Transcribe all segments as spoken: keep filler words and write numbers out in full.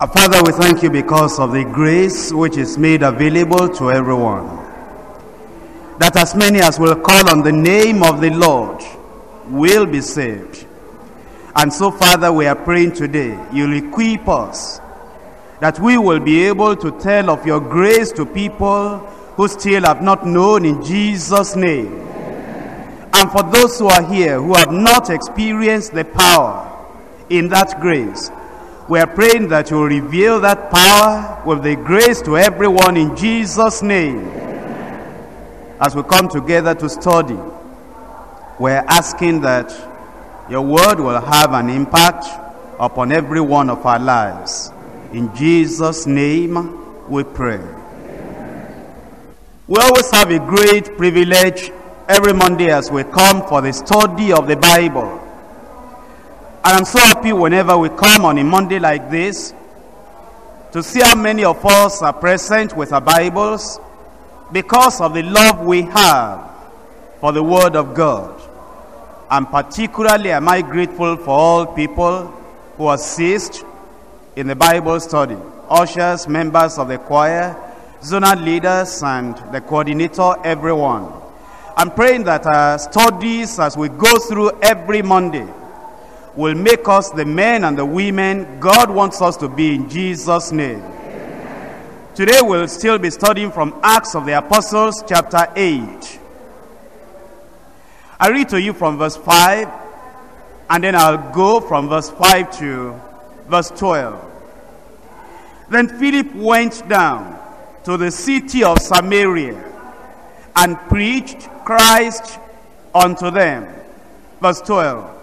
Our Father, we thank you because of the grace which is made available to everyone, that as many as will call on the name of the Lord will be saved. And so, Father, we are praying today, you'll equip us, that we will be able to tell of your grace to people who still have not known, in Jesus' name. Amen. And for those who are here who have not experienced the power in that grace, we are praying that you will reveal that power with the grace to everyone, in Jesus' name. Amen. As we come together to study, we are asking that your word will have an impact upon every one of our lives. In Jesus' name we pray. Amen. We always have a great privilege every Monday as we come for the study of the Bible. And I'm so happy whenever we come on a Monday like this to see how many of us are present with our Bibles because of the love we have for the Word of God. And particularly am I grateful for all people who assist in the Bible study: ushers, members of the choir, zonal leaders, and the coordinator, everyone. I'm praying that our studies as we go through every Monday will make us the men and the women God wants us to be, in Jesus' name. Amen. Today we'll still be studying from Acts of the Apostles chapter eight. I read to you from verse five, and then I'll go from verse five to verse twelve. Then Philip went down to the city of Samaria and preached Christ unto them. Verse twelve.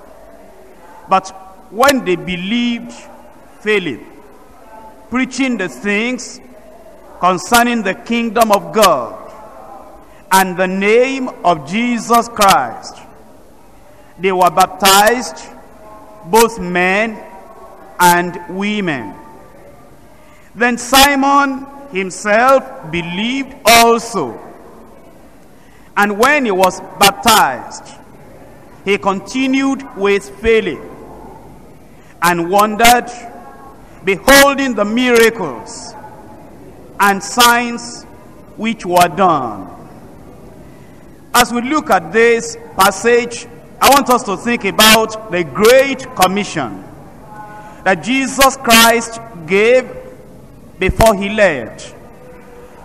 But when they believed Philip, preaching the things concerning the kingdom of God, and the name of Jesus Christ, they were baptized, both men and women. Then Simon himself believed also, and when he was baptized, he continued with Philip, and wondered, beholding the miracles and signs which were done. As we look at this passage, I want us to think about the Great Commission that Jesus Christ gave before he left.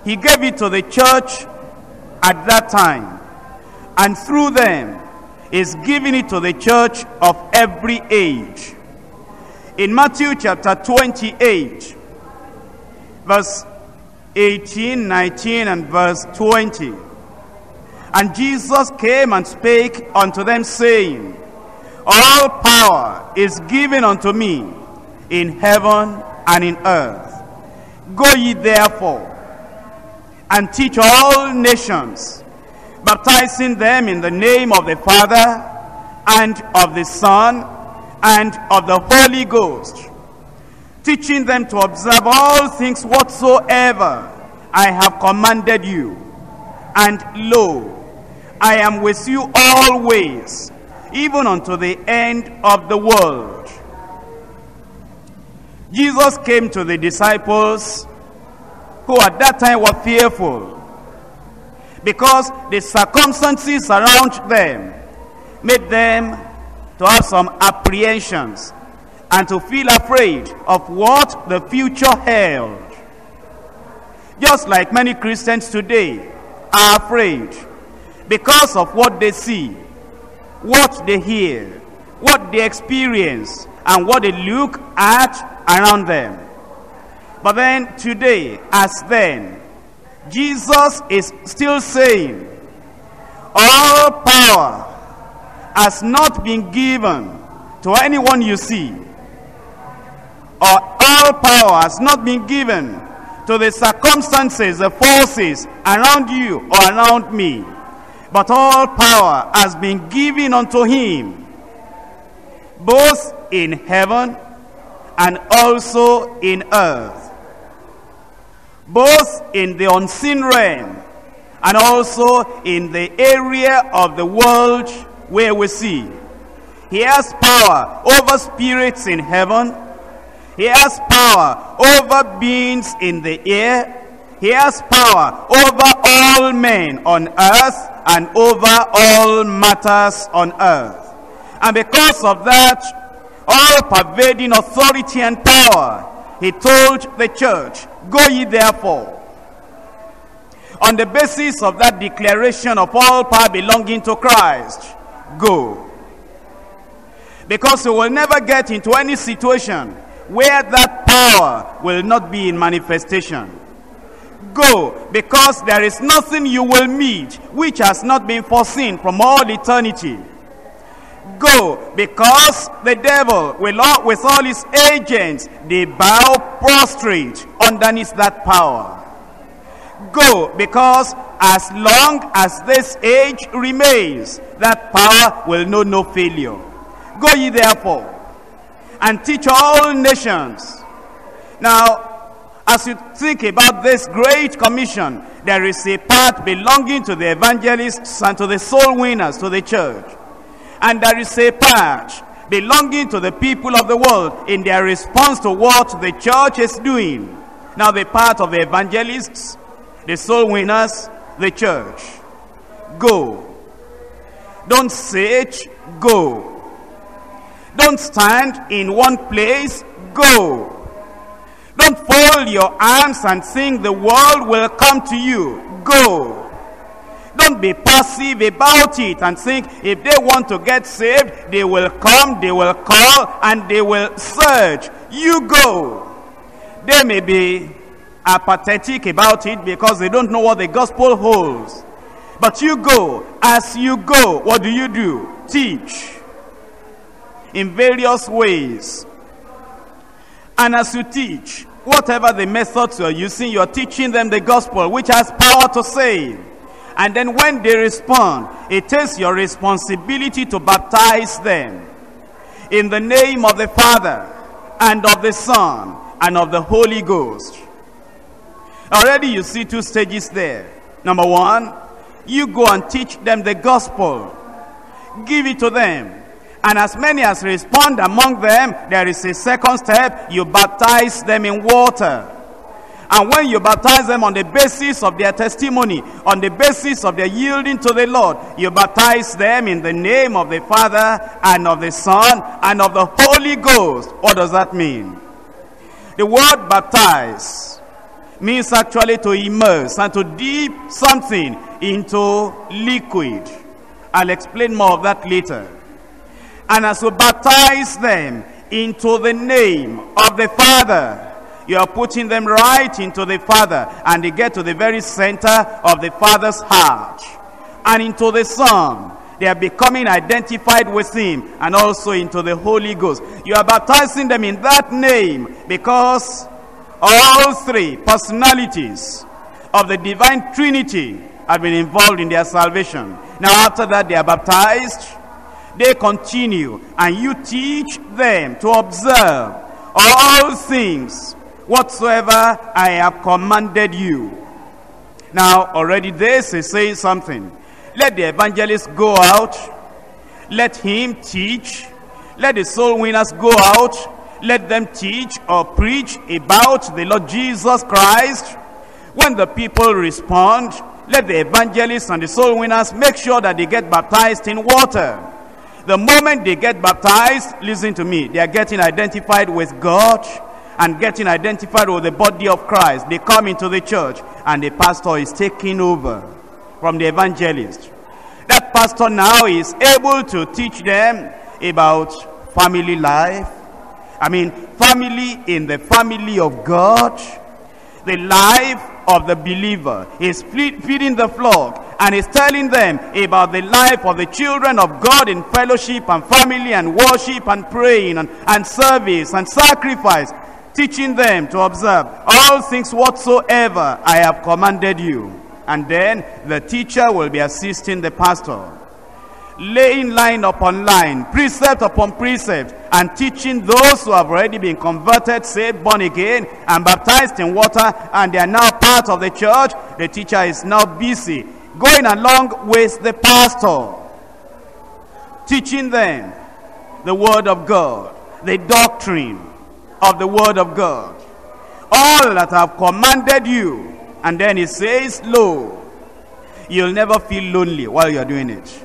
He gave it to the church at that time, and through them is giving it to the church of every age. In Matthew chapter twenty-eight, verse eighteen, nineteen, and verse twenty, and Jesus came and spake unto them, saying, all power is given unto me in heaven and in earth. Go ye therefore, and teach all nations, baptizing them in the name of the Father, and of the Son, and of the Holy Ghost, teaching them to observe all things whatsoever I have commanded you. And lo, I am with you always, even unto the end of the world. Jesus came to the disciples, who at that time were fearful, because the circumstances around them made them to have some apprehensions and to feel afraid of what the future held. Just like many Christians today are afraid because of what they see, what they hear, what they experience, and what they look at around them. But then today, as then, Jesus is still saying, all power has not been given to anyone you see, or all power has not been given to the circumstances, the forces around you or around me, but all power has been given unto him, both in heaven and also in earth, both in the unseen realm and also in the area of the world where we see. He has power over spirits in heaven. He has power over beings in the air. He has power over all men on earth and over all matters on earth. And because of that all-pervading authority and power, he told the church, "Go ye therefore." On the basis of that declaration of all power belonging to Christ, go. Because you will never get into any situation where that power will not be in manifestation. Go, because there is nothing you will meet which has not been foreseen from all eternity. Go, because the devil will all, with all his agents, they bow prostrate underneath that power. Go, because as long as this age remains, that power will know no failure. Go ye therefore, and teach all nations. Now, as you think about this great commission, there is a part belonging to the evangelists and to the soul winners, to the church. And there is a part belonging to the people of the world in their response to what the church is doing. Now, the part of the evangelists, the soul winners, the church. Go. Don't sit, go. Don't stand in one place, go. Don't fold your arms and think the world will come to you, go. Don't be passive about it and think if they want to get saved, they will come, they will call, and they will search. You go. They may be apathetic about it because they don't know what the gospel holds. But you go. As you go, what do you do? Teach in various ways. And as you teach, whatever the methods you're using, you're teaching them the gospel, which has power to save. And then when they respond, it is your responsibility to baptize them in the name of the Father and of the Son and of the Holy Ghost. Already you see two stages there. Number one, you go and teach them the gospel. Give it to them. And as many as respond among them, there is a second step. You baptize them in water. And when you baptize them on the basis of their testimony, on the basis of their yielding to the Lord, you baptize them in the name of the Father and of the Son and of the Holy Ghost. What does that mean? The word baptize means actually to immerse and to dip something into liquid. I'll explain more of that later. And as you baptize them into the name of the Father, you are putting them right into the Father, and they get to the very center of the Father's heart. And into the Son, they are becoming identified with Him, and also into the Holy Ghost. You are baptizing them in that name because all three personalities of the divine Trinity have been involved in their salvation. Now after that they are baptized, they continue, and you teach them to observe all things whatsoever I have commanded you. Now already this is saying something. Let the evangelist go out, let him teach, let the soul winners go out, let them teach or preach about the Lord Jesus Christ. When the people respond, let the evangelists and the soul winners make sure that they get baptized in water. The moment they get baptized, listen to me, they are getting identified with God and getting identified with the body of Christ. They come into the church and the pastor is taking over from the evangelist. That pastor now is able to teach them about family life, I mean, family in the family of God, the life of the believer. He's feeding the flock and he's telling them about the life of the children of God in fellowship and family and worship and praying and, and service and sacrifice, teaching them to observe all things whatsoever I have commanded you. And then the teacher will be assisting the pastor, laying line upon line, precept upon precept, and teaching those who have already been converted, saved, born again, and baptized in water, and they are now part of the church. The teacher is now busy going along with the pastor, teaching them the word of God, the doctrine, of the word of God, all that I've commanded you. And then he says, lo, you'll never feel lonely while you're doing it.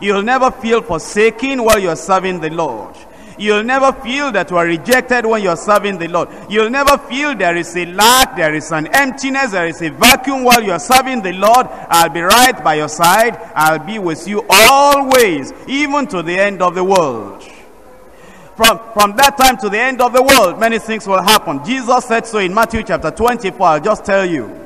You'll never feel forsaken while you're serving the Lord. You'll never feel that you are rejected when you're serving the Lord. You'll never feel there is a lack, there is an emptiness, there is a vacuum while you're serving the Lord. I'll be right by your side. I'll be with you always, even to the end of the world. From, from that time to the end of the world, many things will happen. Jesus said so in Matthew chapter twenty-four. I'll just tell you.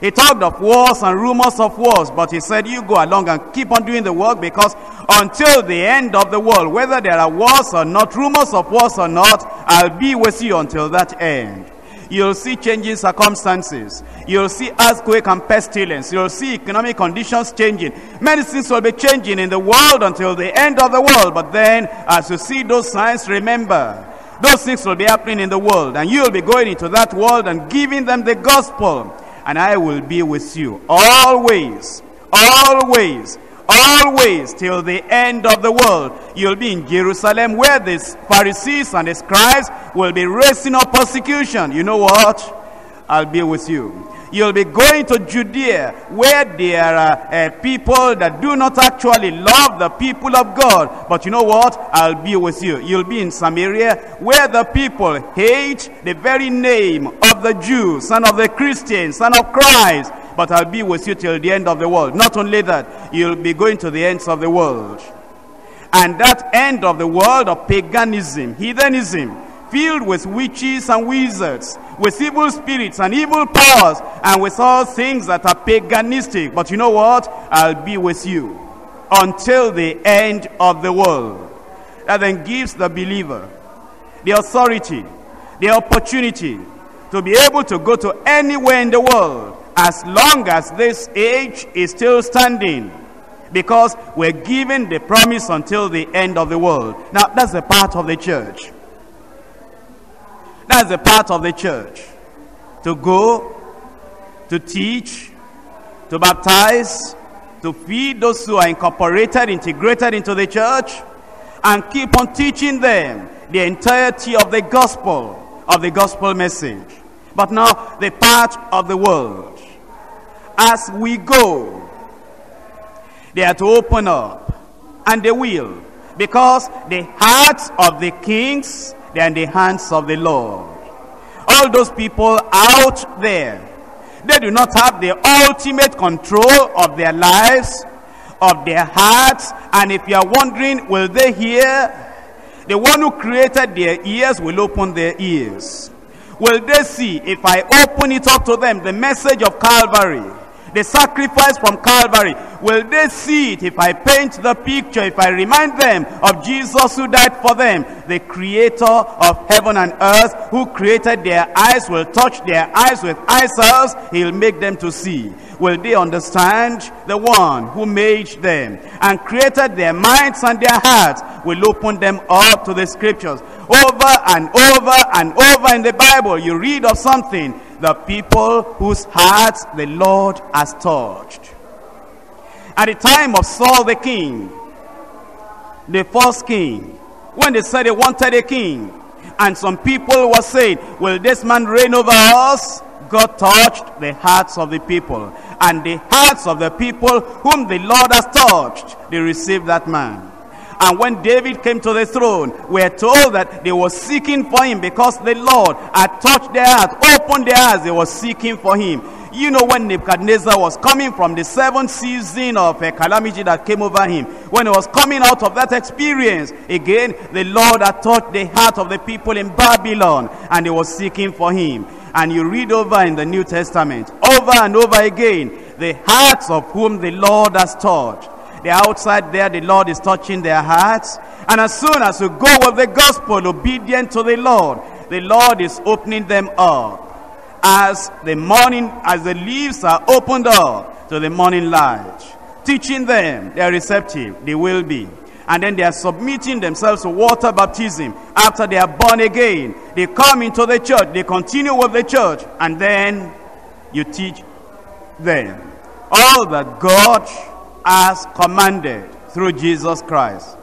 He talked of wars and rumors of wars, but he said, you go along and keep on doing the work, because until the end of the world, whether there are wars or not, rumors of wars or not, I'll be with you until that end. You'll see changing circumstances. You'll see earthquake and pestilence. You'll see economic conditions changing. Many things will be changing in the world until the end of the world. But then, as you see those signs, remember, those things will be happening in the world. And you'll be going into that world and giving them the gospel. And I will be with you always, always, always, till the end of the world. You'll be in Jerusalem, where the Pharisees and the scribes will be raising up persecution. You know what? I'll be with you. You'll be going to Judea, where there are uh, people that do not actually love the people of God. But you know what? I'll be with you. You'll be in Samaria, where the people hate the very name of the Jew, son of the Christian, son of Christ. But I'll be with you till the end of the world. Not only that, you'll be going to the ends of the world. And that end of the world of paganism, heathenism, filled with witches and wizards, with evil spirits and evil powers, and with all things that are paganistic. But you know what? I'll be with you until the end of the world. That then gives the believer the authority, the opportunity to be able to go to anywhere in the world, as long as this age is still standing, because we're given the promise until the end of the world. Now, that's the part of the church. That's the part of the church. To go, to teach, to baptize, to feed those who are incorporated, integrated into the church, and keep on teaching them the entirety of the gospel, of the gospel message. But now, the part of the world. As we go, they are to open up, and they will, because the hearts of the kings they're in the hands of the Lord. All those people out there, they do not have the ultimate control of their lives, of their hearts. And if you are wondering, will they hear? The one who created their ears will open their ears. Will they see? If I open it up to them, the message of Calvary, the sacrifice from Calvary, will they see it? If I paint the picture, if I remind them of Jesus who died for them, the creator of heaven and earth, who created their eyes, will touch their eyes with eye salves. He'll make them to see. Will they understand? The one who made them and created their minds and their hearts will open them up to the scriptures. Over and over and over in the Bible, you read of something, the people whose hearts the Lord has touched. At the time of Saul the king, the first king, when they said they wanted a king, and some people were saying, will this man reign over us? God touched the hearts of the people. And the hearts of the people whom the Lord has touched, they received that man. And when David came to the throne, we are told that they were seeking for him because the Lord had touched their heart, opened their eyes, they were seeking for him. You know, when Nebuchadnezzar was coming from the seventh season of a calamity that came over him, when he was coming out of that experience, again, the Lord had touched the heart of the people in Babylon, and they were seeking for him. And you read over in the New Testament, over and over again, the hearts of whom the Lord has touched. The outside there, the Lord is touching their hearts. And as soon as you go with the gospel, obedient to the Lord, the Lord is opening them up. As the morning, as the leaves are opened up to the morning light. Teaching them, they are receptive, they will be. And then they are submitting themselves to water baptism. After they are born again, they come into the church, they continue with the church. And then you teach them all that God as commanded through Jesus Christ.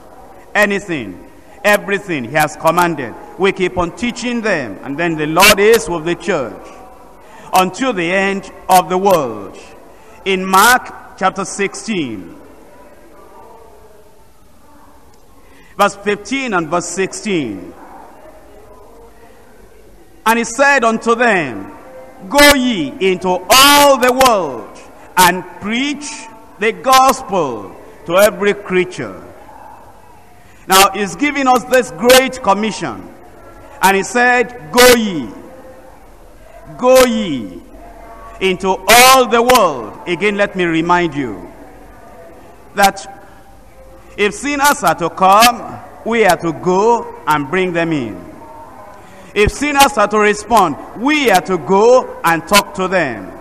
Anything, Everything he has commanded. We keep on teaching them, and then the Lord is with the church until the end of the world. In Mark chapter sixteen, verse fifteen and verse sixteen, and he said unto them, Go ye into all the world, and preach the gospel to every creature. Now he's giving us this great commission, and he said, Go ye, go ye into all the world. Again, let me remind you that if sinners are to come, we are to go and bring them in. If sinners are to respond, we are to go and talk to them.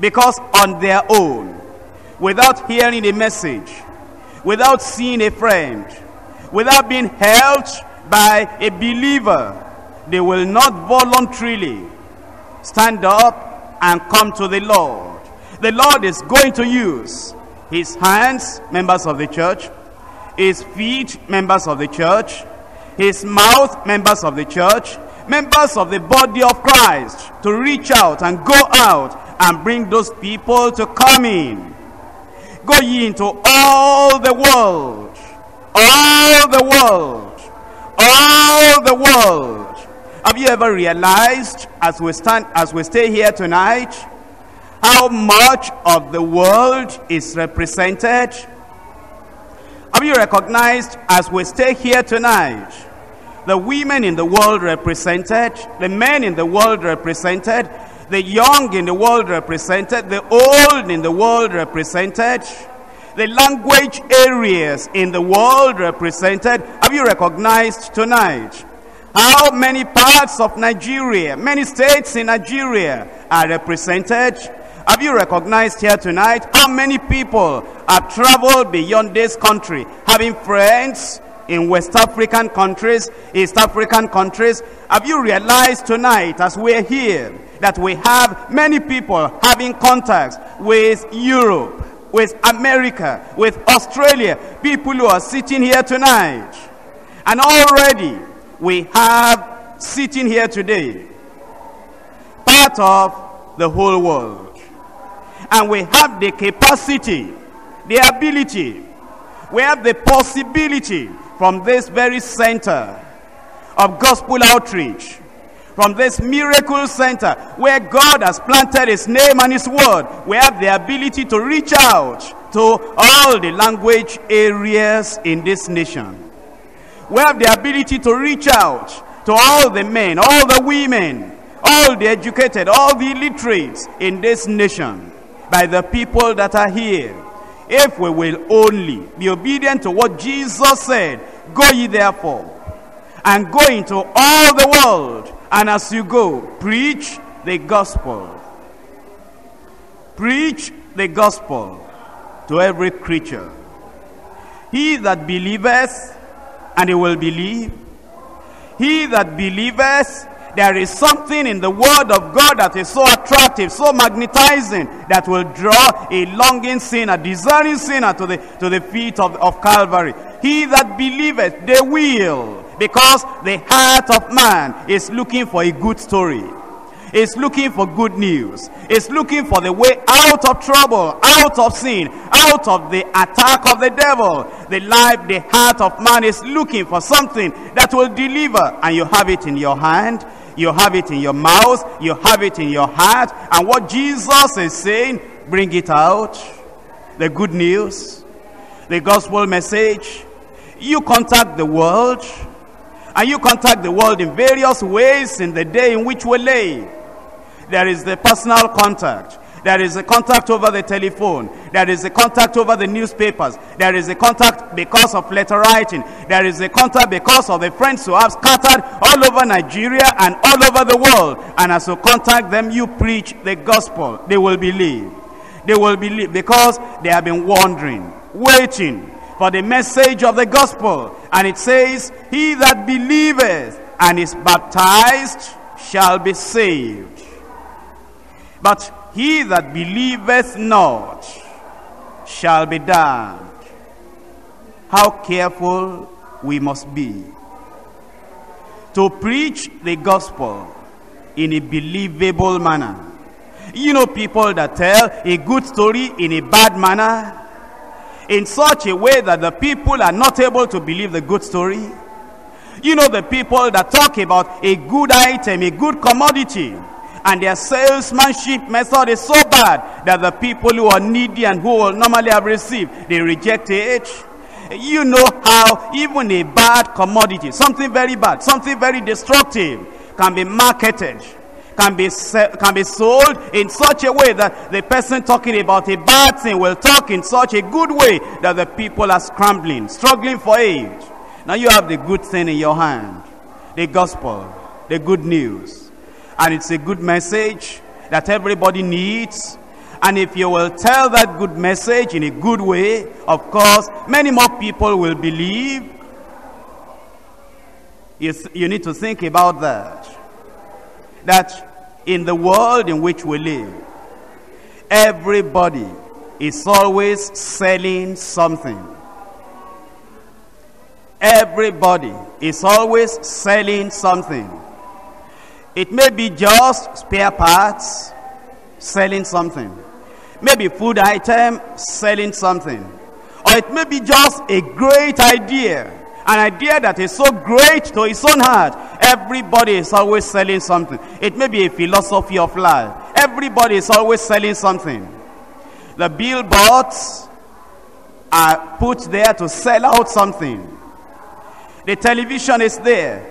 Because on their own, without hearing a message, without seeing a friend, without being helped by a believer, they will not voluntarily stand up and come to the Lord. The Lord is going to use his hands, members of the church, his feet, members of the church, his mouth, members of the church, members of the body of Christ, to reach out and go out and bring those people to come in. Go ye into all the world, all the world, all the world. Have you ever realized, as we stand, as we stay here tonight, how much of the world is represented? Have you recognized, as we stay here tonight, the women in the world represented, the men in the world represented, the young in the world represented, the old in the world represented, the language areas in the world represented? Have you recognized tonight how many parts of Nigeria, many states in Nigeria are represented? Have you recognized here tonight how many people have traveled beyond this country, having friends in West African countries, East African countries? Have you realized tonight, as we're here, that we have many people having contacts with Europe, with America, with Australia, people who are sitting here tonight? And already we have sitting here today part of the whole world. And we have the capacity, the ability, we have the possibility from this very center of gospel outreach, from this miracle center where God has planted his name and his word, we have the ability to reach out to all the language areas in this nation. We have the ability to reach out to all the men, all the women, all the educated, all the illiterates in this nation, by the people that are here, if we will only be obedient to what Jesus said. Go ye therefore, and go into all the world, and as you go, preach the gospel. Preach the gospel to every creature. He that believeth, and he will believe. He that believeth. There is something in the word of God that is so attractive, so magnetizing, that will draw a longing sinner, discerning sinner to the, to the feet of, of Calvary. He that believeth, they will, because the heart of man is looking for a good story. It's looking for good news. It's looking for the way out of trouble, out of sin, out of the attack of the devil. The life, the heart of man is looking for something that will deliver. And you have it in your hand. You have it in your mouth. You have it in your heart. And what Jesus is saying, bring it out. The good news, the gospel message. You contact the world. And you contact the world in various ways in the day in which we lay. There is the personal contact. There is a contact over the telephone. There is a contact over the newspapers. There is a contact because of letter writing. There is a contact because of the friends who have scattered all over Nigeria and all over the world. And as you contact them, you preach the gospel. They will believe. They will believe because they have been wandering, waiting for the message of the gospel. And it says, He that believeth and is baptized shall be saved. But he that believeth not shall be damned. How careful we must be to preach the gospel in a believable manner. You know, people that tell a good story in a bad manner, in such a way that the people are not able to believe the good story. You know, the people that talk about a good item, a good commodity, and their salesmanship method is so bad that the people who are needy and who will normally have received, they reject it. You know how even a bad commodity, something very bad, something very destructive, can be marketed, can be can be sold in such a way that the person talking about a bad thing will talk in such a good way that the people are scrambling, struggling for it. Now you have the good thing in your hand, the gospel, the good news, and it's a good message that everybody needs. And if you will tell that good message in a good way, of course, many more people will believe. You, you need to think about that. That in the world in which we live, everybody is always selling something. Everybody is always selling something. It may be just spare parts, selling something. Maybe food item, selling something. Or it may be just a great idea. An idea that is so great to his own heart. Everybody is always selling something. It may be a philosophy of life. Everybody is always selling something. The billboards are put there to sell out something. The television is there,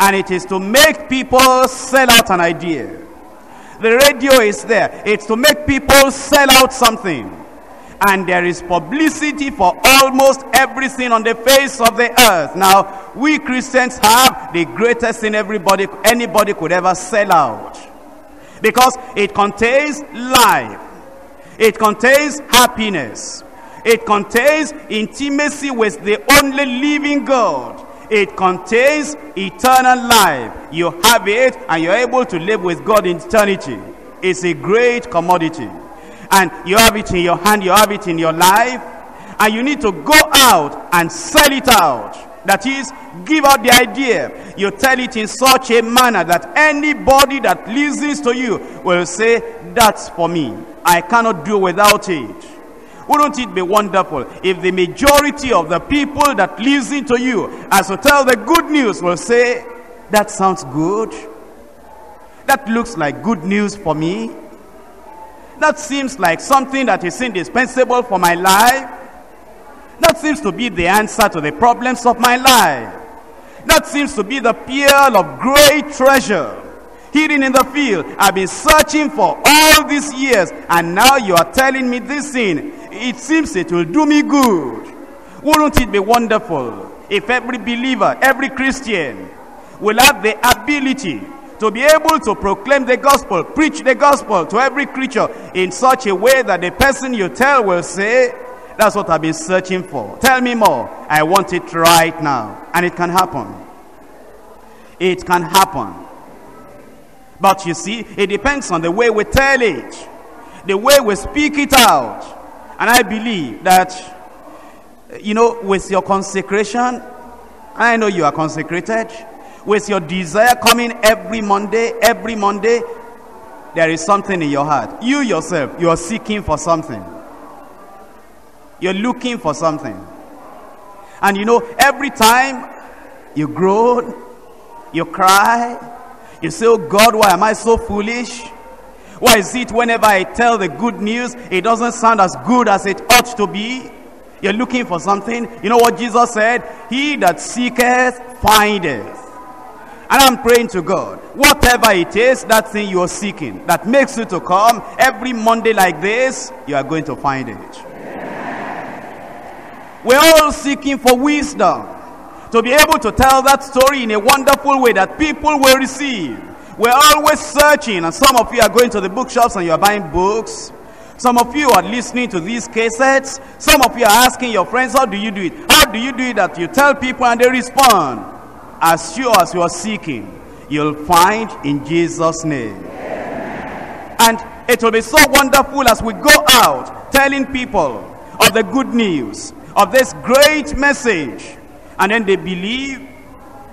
and it is to make people sell out an idea. The radio is there. It's to make people sell out something. And there is publicity for almost everything on the face of the earth. Now, we Christians have the greatest thing everybody, anybody could ever sell out. Because it contains life. It contains happiness. It contains intimacy with the only living God. It contains eternal life. You have it, and you're able to live with God in eternity. It's a great commodity. And you have it in your hand, you have it in your life, and you need to go out and sell it out. That is, give out the idea. You tell it in such a manner that anybody that listens to you will say, that's for me. I cannot do without it. Wouldn't it be wonderful if the majority of the people that listen to you as to tell the good news will say, that sounds good. That looks like good news for me. That seems like something that is indispensable for my life. That seems to be the answer to the problems of my life. That seems to be the pearl of great treasure hidden in the field. I've been searching for all these years, and now you are telling me this thing. It seems it will do me good. Wouldn't it be wonderful if every believer, every Christian, will have the ability to be able to proclaim the gospel, preach the gospel to every creature in such a way that the person you tell will say, that's what I've been searching for. Tell me more. I want it right now. And it can happen. It can happen. But you see, it depends on the way we tell it, the way we speak it out. And I believe that, you know, with your consecration, I know you are consecrated, with your desire coming every Monday, every Monday, there is something in your heart. You yourself, you are seeking for something. You're looking for something. And you know, every time you groan, you cry, you say, oh God, why am I so foolish? Why is it whenever I tell the good news, it doesn't sound as good as it ought to be? You're looking for something. You know what Jesus said? He that seeketh, findeth. And I'm praying to God, whatever it is, that thing you're seeking, that makes you to come every Monday like this, you are going to find it. Amen. We're all seeking for wisdom, to be able to tell that story in a wonderful way that people will receive. We're always searching, and some of you are going to the bookshops and you're buying books. Some of you are listening to these cassettes. Some of you are asking your friends, how do you do it? How do you do it that you tell people and they respond? As sure as you are seeking, you'll find in Jesus' name. Amen. And it will be so wonderful as we go out telling people of the good news, of this great message, and then they believe,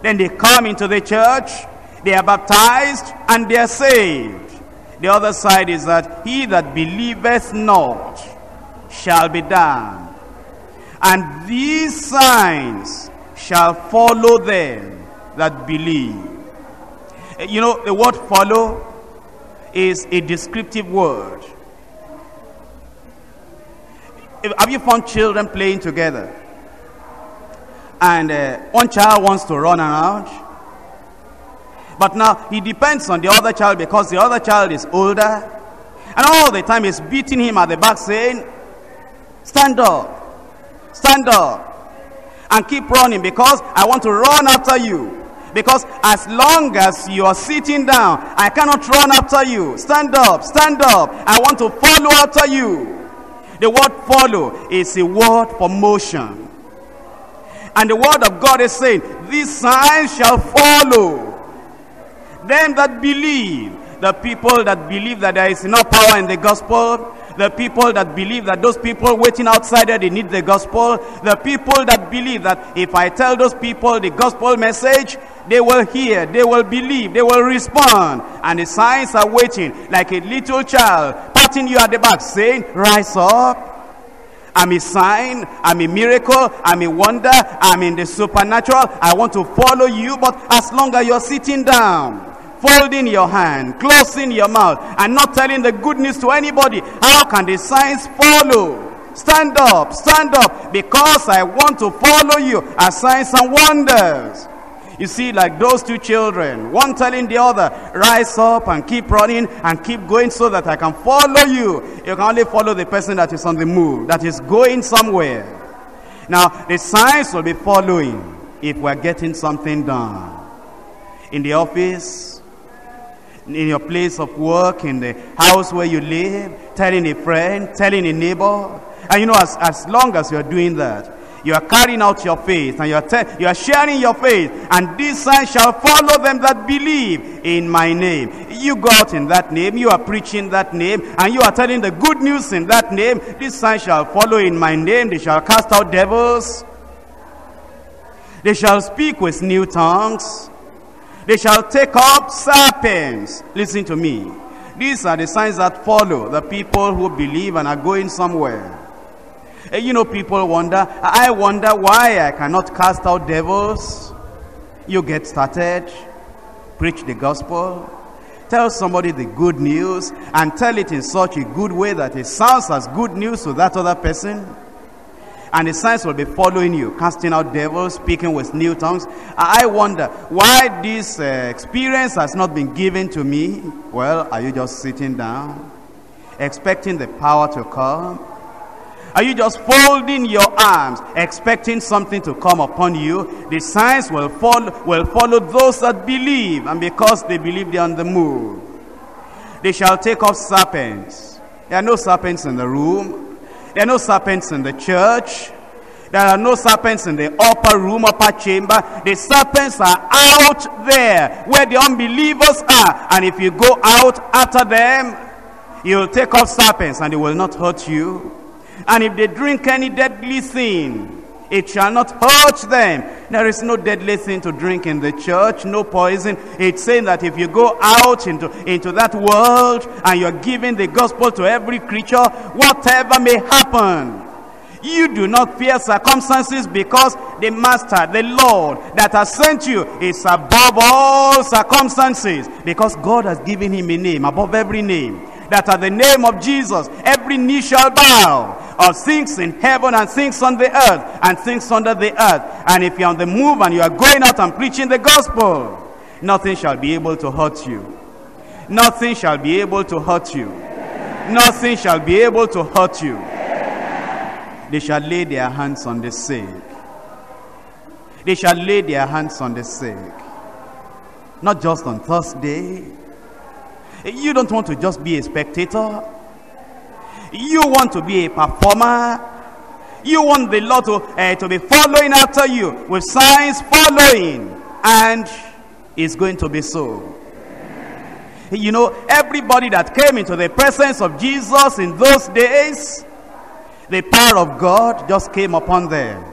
Then they come into the church, they are baptized, and they are saved. The other side is that he that believeth not shall be damned. And these signs shall follow them that believe. You know, the word follow is a descriptive word. Have you found children playing together? And uh, one child wants to run around, but now he depends on the other child because the other child is older, and all the time he's beating him at the back saying, stand up, stand up, and keep running, because I want to run after you, because as long as you are sitting down, I cannot run after you. Stand up, stand up, I want to follow after you. The word follow is a word for motion. And the word of God is saying, these signs shall follow them that believe. The people that believe that there is no power in the gospel. The people that believe that those people waiting outside there, they need the gospel. The people that believe that if I tell those people the gospel message, they will hear, they will believe, they will respond. And the signs are waiting, like a little child patting you at the back saying, rise up. I'm a sign, I'm a miracle, I'm a wonder, I'm in the supernatural. I want to follow you, but as long as you're sitting down, folding your hand, closing your mouth, and not telling the good news to anybody, how can the signs follow? Stand up, stand up, because I want to follow you as signs and wonders. You see, like those two children, one telling the other, rise up and keep running and keep going so that I can follow you. You can only follow the person that is on the move, that is going somewhere. Now, the signs will be following if we're getting something done. In the office, in your place of work, in the house where you live, telling a friend, telling a neighbor. And you know, as, as long as you're doing that, you are carrying out your faith, and you are, you are sharing your faith. And these signs shall follow them that believe in my name. You go out in that name, you are preaching that name, and you are telling the good news in that name. These signs shall follow in my name. They shall cast out devils. They shall speak with new tongues. They shall take up serpents. Listen to me. These are the signs that follow the people who believe and are going somewhere. You know, people wonder, I wonder why I cannot cast out devils. You get started, preach the gospel, tell somebody the good news, and tell it in such a good way that it sounds as good news to that other person. And the signs will be following you, casting out devils, speaking with new tongues. I wonder why this uh, experience has not been given to me. Well, are you just sitting down, expecting the power to come? Are you just folding your arms, expecting something to come upon you? The signs will follow, will follow those that believe, and because they believe, they are on the move. They shall take up serpents. There are no serpents in the room. There are no serpents in the church. There are no serpents in the upper room, upper chamber. The serpents are out there where the unbelievers are. And if you go out after them, you'll take up serpents and they will not hurt you. And if they drink any deadly thing, it shall not hurt them. There is no deadly thing to drink in the church, no poison. It's saying that if you go out into, into that world and you're giving the gospel to every creature, whatever may happen, you do not fear circumstances, because the Master, the Lord that has sent you, is above all circumstances, because God has given him a name above every name, that at the name of Jesus every knee shall bow, of things in heaven and things on the earth and things under the earth. And if you're on the move and you are going out and preaching the gospel, nothing shall be able to hurt you. Nothing shall be able to hurt you. Nothing shall be able to hurt you. They shall lay their hands on the sick. They shall lay their hands on the sick. Not just on Thursday. You don't want to just be a spectator. You want to be a performer. You want the Lord to, uh, to be following after you with signs following. And it's going to be so. You know, everybody that came into the presence of Jesus in those days, the power of God just came upon them.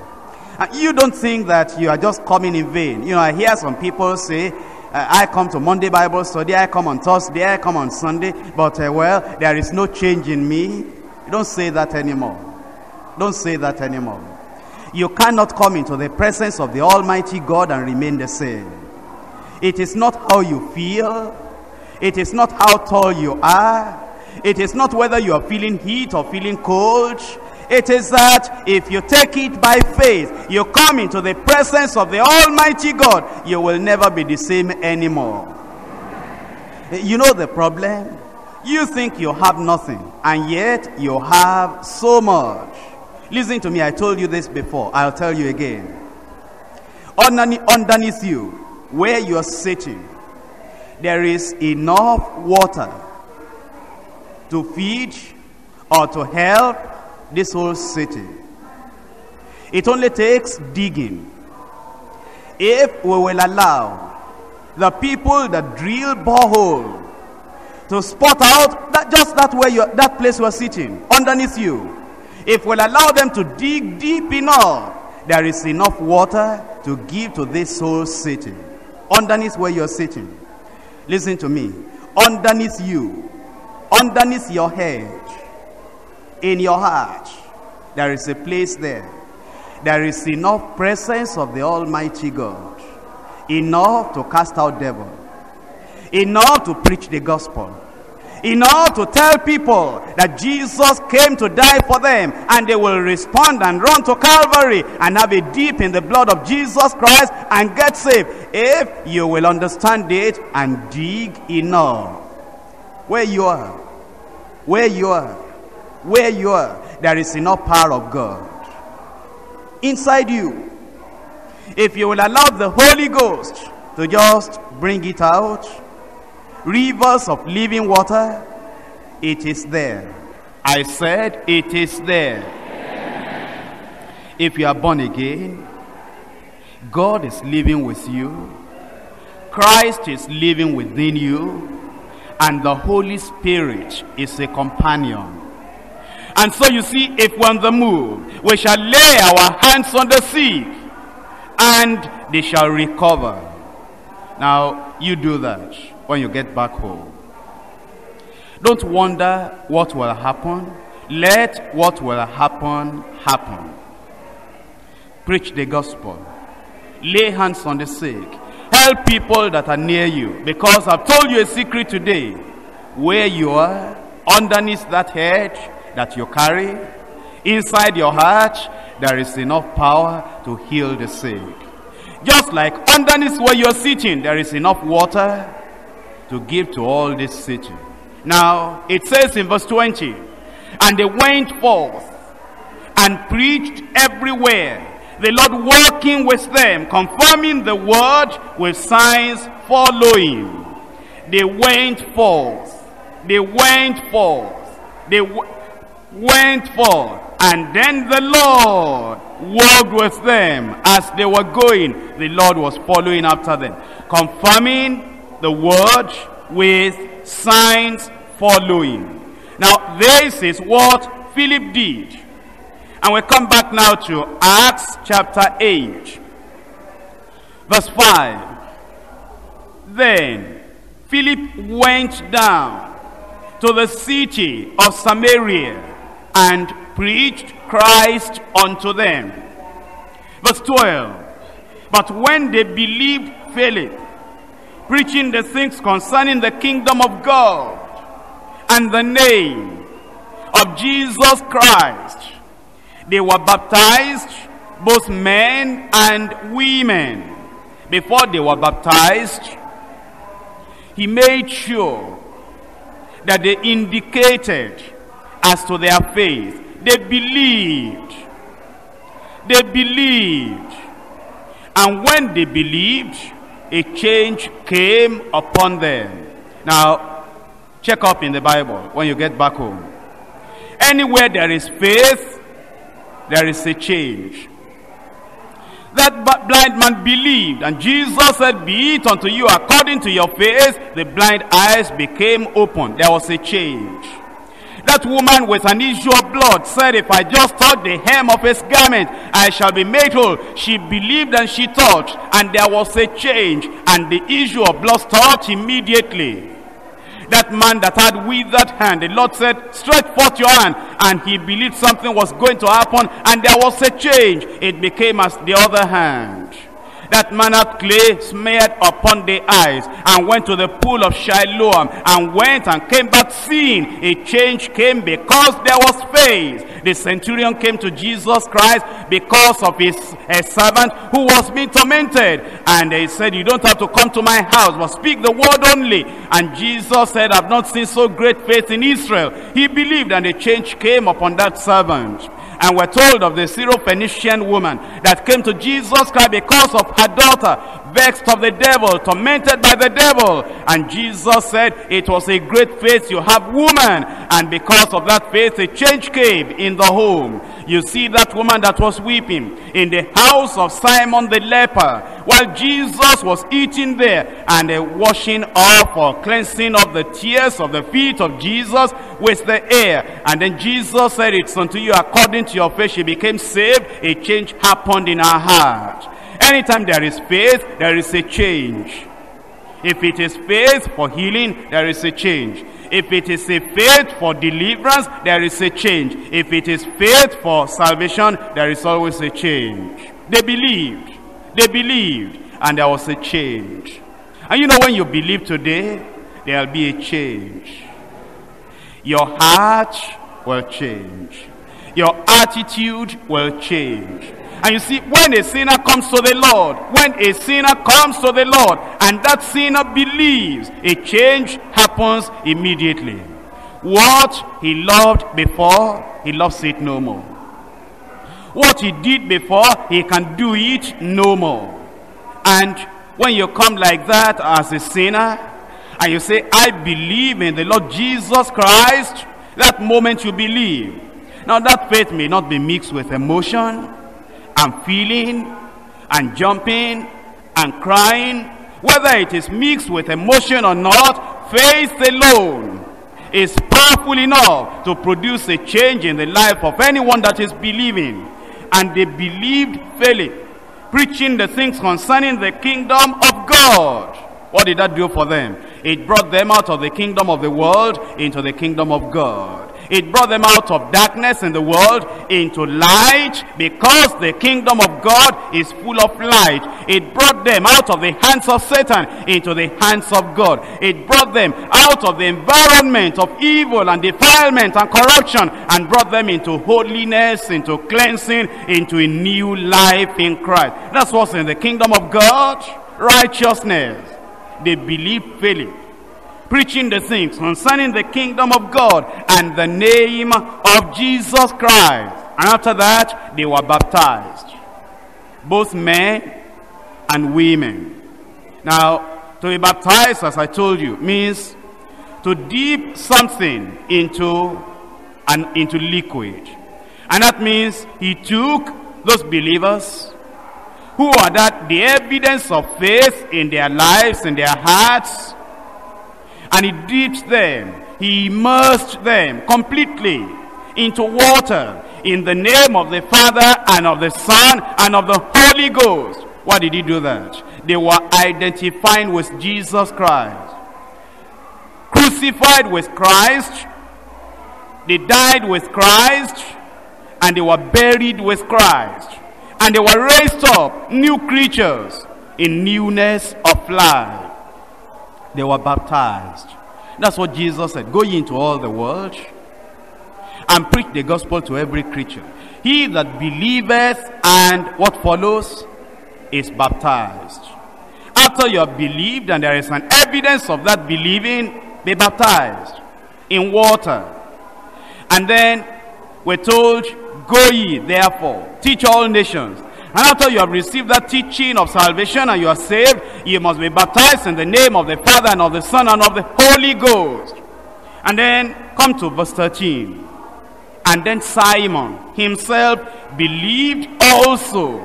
And you don't think that you are just coming in vain. You know, I hear some people say, Uh, I come to Monday Bible study, I come on Thursday, I come on Sunday, but uh, well, there is no change in me. Don't say that anymore. Don't say that anymore. You cannot come into the presence of the Almighty God and remain the same. It is not how you feel. It is not how tall you are. It is not whether you are feeling heat or feeling cold. It is that if you take it by faith, you come into the presence of the Almighty God, you will never be the same anymore. You know the problem? You think you have nothing, and yet you have so much. Listen to me, I told you this before, I'll tell you again. Underneath you, where you are sitting, there is enough water to feed or to help this whole city. It only takes digging. If we will allow the people that drill borehole to spot out that just that where you that place you are sitting underneath you, if we'll allow them to dig deep enough, there is enough water to give to this whole city underneath where you are sitting. Listen to me. Underneath you, underneath your head, in your heart, there is a place there. There is enough presence of the Almighty God. Enough to cast out devil. Enough to preach the gospel. Enough to tell people that Jesus came to die for them, and they will respond and run to Calvary and have a dip in the blood of Jesus Christ and get saved. If you will understand it and dig enough. Where you are. Where you are. Where you are, there is enough power of God inside you. If you will allow the Holy Ghost to just bring it out, rivers of living water, it is there. I said it is there. Amen. If you are born again, God is living with you, Christ is living within you, and the Holy Spirit is a companion. And so you see, if we're on the move, we shall lay our hands on the sick, and they shall recover. Now, you do that when you get back home. Don't wonder what will happen. Let what will happen, happen. Preach the gospel. Lay hands on the sick. Help people that are near you. Because I've told you a secret today. Where you are, underneath that hedge that you carry, inside your heart, there is enough power to heal the sick. Just like underneath where you're sitting, there is enough water to give to all this city. Now, it says in verse twenty, and they went forth and preached everywhere, the Lord walking with them, confirming the word with signs following. They went forth. They went forth. They went forth, and then the Lord walked with them as they were going. The Lord was following after them, confirming the word with signs following. Now this is what Philip did, and we come back now to Acts chapter eight, verse five. Then Philip went down to the city of Samaria and preached Christ unto them. Verse twelve. But when they believed Philip, preaching the things concerning the kingdom of God and the name of Jesus Christ, they were baptized, both men and women. Before they were baptized, he made sure that they indicated as to their faith. They believed. They believed. And when they believed, a change came upon them. Now, check up in the Bible when you get back home. Anywhere there is faith, there is a change. That blind man believed, and Jesus said, be it unto you according to your faith. The blind eyes became open. There was a change. That woman with an issue of blood said, if I just touch the hem of his garment, I shall be made whole. She believed and she touched, and there was a change, and the issue of blood stopped immediately. That man that had withered hand, the Lord said, stretch forth your hand, and he believed something was going to happen, and there was a change. It became as the other hand. That man had clay smeared upon the eyes, and went to the pool of Siloam, and went and came back seeing. A change came because there was faith. The centurion came to Jesus Christ because of his a servant who was being tormented, and he said, you don't have to come to my house, but speak the word only. And Jesus said, I've not seen so great faith in Israel. He believed, and a change came upon that servant. And we're told of the Syrophoenician woman that came to Jesus Christ because of her daughter, vexed of the devil, tormented by the devil. And Jesus said, it was a great faith you have, woman. And because of that faith, a change came in the home. You see that woman that was weeping in the house of Simon the leper, while Jesus was eating there, and the washing off or cleansing of the tears of the feet of Jesus with the air. And then Jesus said, it's unto you according to your faith, she became saved. A change happened in her heart. Anytime there is faith, there is a change. If it is faith for healing, there is a change. If it is a faith for deliverance, there is a change. If it is faith for salvation, there is always a change. They believed, they believed, and there was a change. And you know, when you believe today, there will be a change. Your heart will change. Your attitude will change. And you see, when a sinner comes to the Lord, when a sinner comes to the Lord, and that sinner believes, a change happens immediately. What he loved before, he loves it no more. What he did before, he can do it no more. And when you come like that as a sinner, and you say, I believe in the Lord Jesus Christ, that moment you believe. Now that faith may not be mixed with emotion and feeling and jumping and crying. Whether it is mixed with emotion or not, faith alone is powerful enough to produce a change in the life of anyone that is believing. And they believed fairly, preaching the things concerning the kingdom of God. What did that do for them? It brought them out of the kingdom of the world into the kingdom of God. It brought them out of darkness in the world into light, because the kingdom of God is full of light. It brought them out of the hands of Satan into the hands of God. It brought them out of the environment of evil and defilement and corruption, and brought them into holiness, into cleansing, into a new life in Christ. That's what's in the kingdom of God, righteousness. They believe fairly, preaching the things concerning the kingdom of God and the name of Jesus Christ. And after that, they were baptized, both men and women. Now, to be baptized, as I told you, means to dip something into an into liquid. And that means he took those believers who are that the evidence of faith in their lives, in their hearts, and he dipped them, he immersed them completely into water in the name of the Father and of the Son and of the Holy Ghost. Why did he do that? They were identifying with Jesus Christ, crucified with Christ, they died with Christ, and they were buried with Christ. And they were raised up, new creatures, in newness of life. They were baptized. That's what Jesus said. Go ye into all the world and preach the gospel to every creature. He that believeth and what follows is baptized. After you have believed and there is an evidence of that believing, be baptized in water. And then we're told, go ye therefore, teach all nations. And after you have received that teaching of salvation and you are saved, you must be baptized in the name of the Father and of the Son and of the Holy Ghost. And then come to verse thirteen. And then Simon himself believed also.